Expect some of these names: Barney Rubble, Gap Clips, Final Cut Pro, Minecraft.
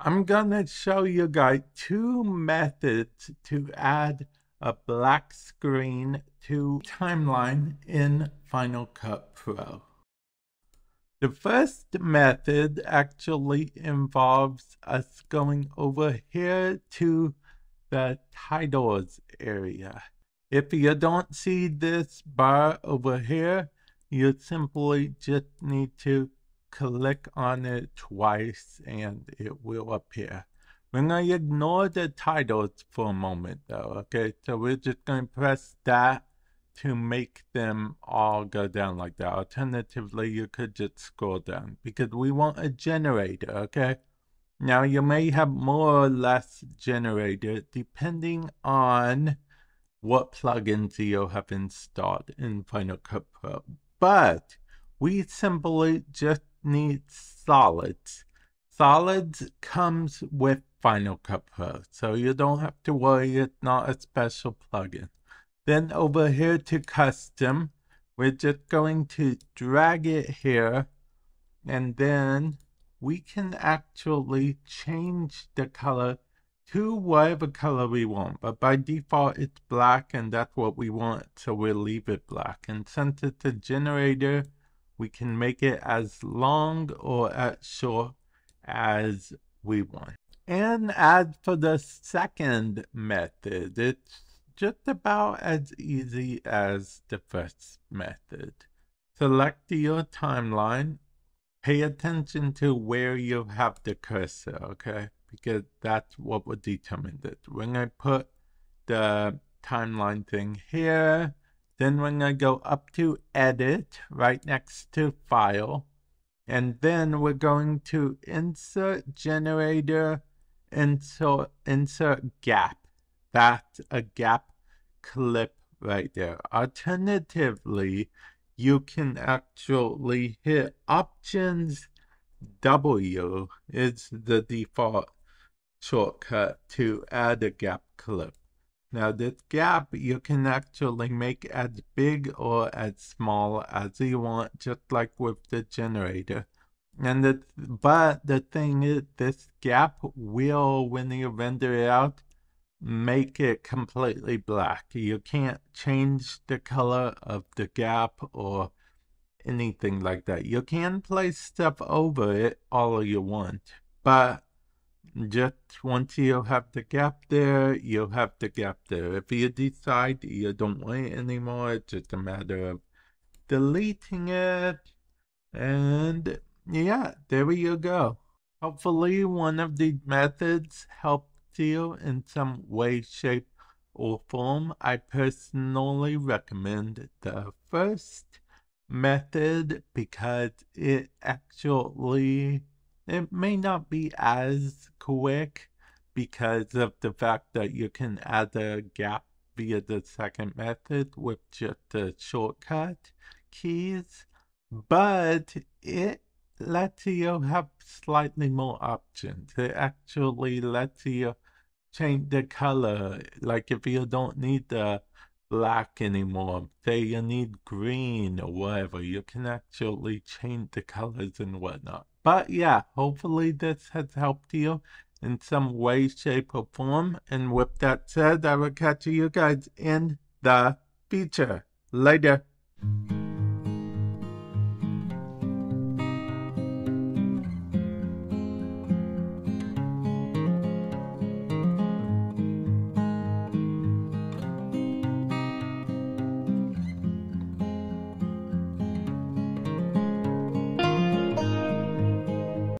I'm gonna show you guys two methods to add a black screen to timeline in Final Cut Pro. The first method actually involves us going over here to the titles area. If you don't see this bar over here, you simply just need to click on it twice and it will appear. We're going to ignore the titles for a moment though, okay? So we're just going to press that to make them all go down like that. Alternatively, you could just scroll down because we want a generator, okay? Now you may have more or less generators depending on what plugins you have installed in Final Cut Pro, but we simply just need solids. Solids comes with Final Cut Pro, so you don't have to worry, it's not a special plugin. Then over here to custom, we're just going to drag it here, and then we can actually change the color to whatever color we want. But by default, it's black, and that's what we want, so we'll leave it black. And since it's a generator, we can make it as long or as short as we want. And as for the second method, it's just about as easy as the first method. Select your timeline, pay attention to where you have the cursor, okay? Because that's what will determine it. We're gonna put the timeline thing here, then we're gonna go up to edit, right next to file, and then we're going to insert generator, insert gap. That's a gap clip right there. Alternatively, you can actually hit Options W is the default shortcut to add a gap clip. Now this gap you can actually make as big or as small as you want, just like with the generator. But the thing is, this gap will, when you render it out, make it completely black. You can't change the color of the gap or anything like that. You can place stuff over it all you want, but just once you have the gap there, you have the gap there. If you decide you don't want it anymore, it's just a matter of deleting it. And yeah, there you go. Hopefully one of these methods helped you in some way, shape, or form. I personally recommend the first method because it actually, it may not be as quick because of the fact that you can add a gap via the second method with just the shortcut keys, but it lets you have slightly more options. It actually lets you change the color. Like if you don't need the black anymore, say you need green or whatever, you can actually change the colors and whatnot. But yeah, hopefully this has helped you in some way, shape, or form. And with that said, I will catch you guys in the future. Later.